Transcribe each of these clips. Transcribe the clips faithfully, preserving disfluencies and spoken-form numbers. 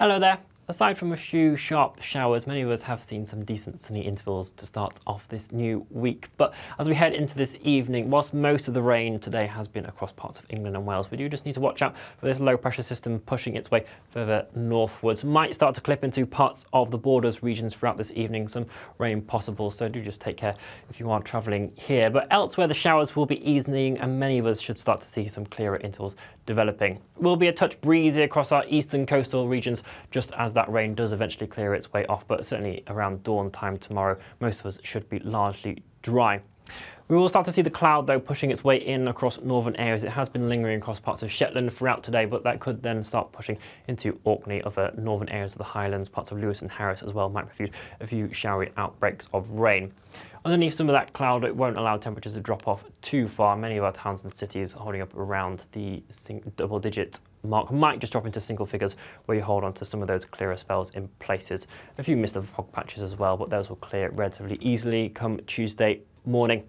Hello there. Aside from a few sharp showers, many of us have seen some decent sunny intervals to start off this new week. But as we head into this evening, whilst most of the rain today has been across parts of England and Wales, we do just need to watch out for this low pressure system pushing its way further northwards. Might start to clip into parts of the borders regions throughout this evening, some rain possible, so do just take care if you are travelling here. But elsewhere, the showers will be easing and many of us should start to see some clearer intervals developing. We'll be a touch breezy across our eastern coastal regions just as that rain does eventually clear its way off, but certainly around dawn time tomorrow, most of us should be largely dry. We will start to see the cloud, though, pushing its way in across northern areas. It has been lingering across parts of Shetland throughout today, but that could then start pushing into Orkney, other northern areas of the Highlands, parts of Lewis and Harris as well, might reflect a few showery outbreaks of rain. Underneath some of that cloud, it won't allow temperatures to drop off too far. Many of our towns and cities holding up around the double-digit mark, might just drop into single figures where you hold on to some of those clearer spells in places. A few missed the fog patches as well, but those will clear relatively easily come Tuesday morning.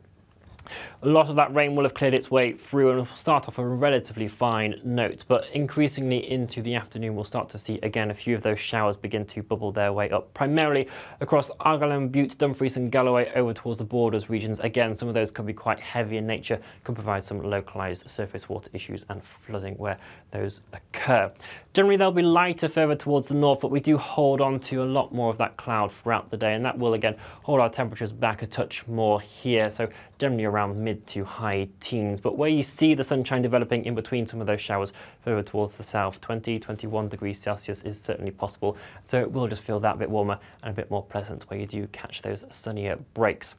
A lot of that rain will have cleared its way through and will start off a relatively fine note, but increasingly into the afternoon we'll start to see again a few of those showers begin to bubble their way up, primarily across Argyll, Bute, Dumfries and Galloway over towards the borders regions. Again, some of those could be quite heavy in nature, can provide some localised surface water issues and flooding where those occur. Generally they'll be lighter further towards the north, but we do hold on to a lot more of that cloud throughout the day, and that will again hold our temperatures back a touch more here, so generally around around mid to high teens. But where you see the sunshine developing in between some of those showers further towards the south, twenty, twenty-one degrees Celsius is certainly possible, so it will just feel that bit warmer and a bit more pleasant where you do catch those sunnier breaks.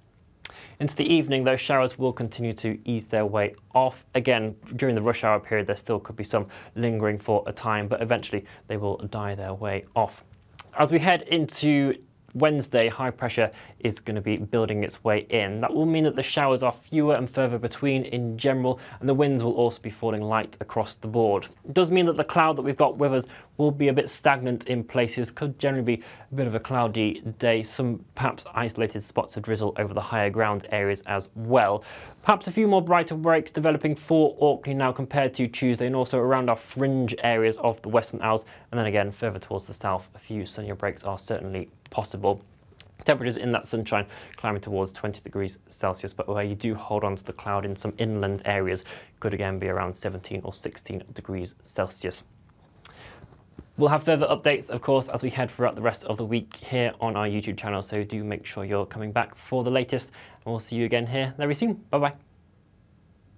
Into the evening, those showers will continue to ease their way off. Again, during the rush hour period there still could be some lingering for a time, but eventually they will die their way off. As we head into Wednesday, high pressure is going to be building its way in. That will mean that the showers are fewer and further between in general, and the winds will also be falling light across the board. It does mean that the cloud that we've got with us will be a bit stagnant in places, could generally be a bit of a cloudy day, some perhaps isolated spots of drizzle over the higher ground areas as well. Perhaps a few more brighter breaks developing for Orkney now compared to Tuesday, and also around our fringe areas of the Western Isles, and then again further towards the south a few sunnier breaks are certainly possible. Temperatures in that sunshine climbing towards twenty degrees Celsius, but where you do hold on to the cloud in some inland areas could again be around seventeen or sixteen degrees Celsius. We'll have further updates, of course, as we head throughout the rest of the week here on our YouTube channel, so do make sure you're coming back for the latest, and we'll see you again here very soon. Bye bye.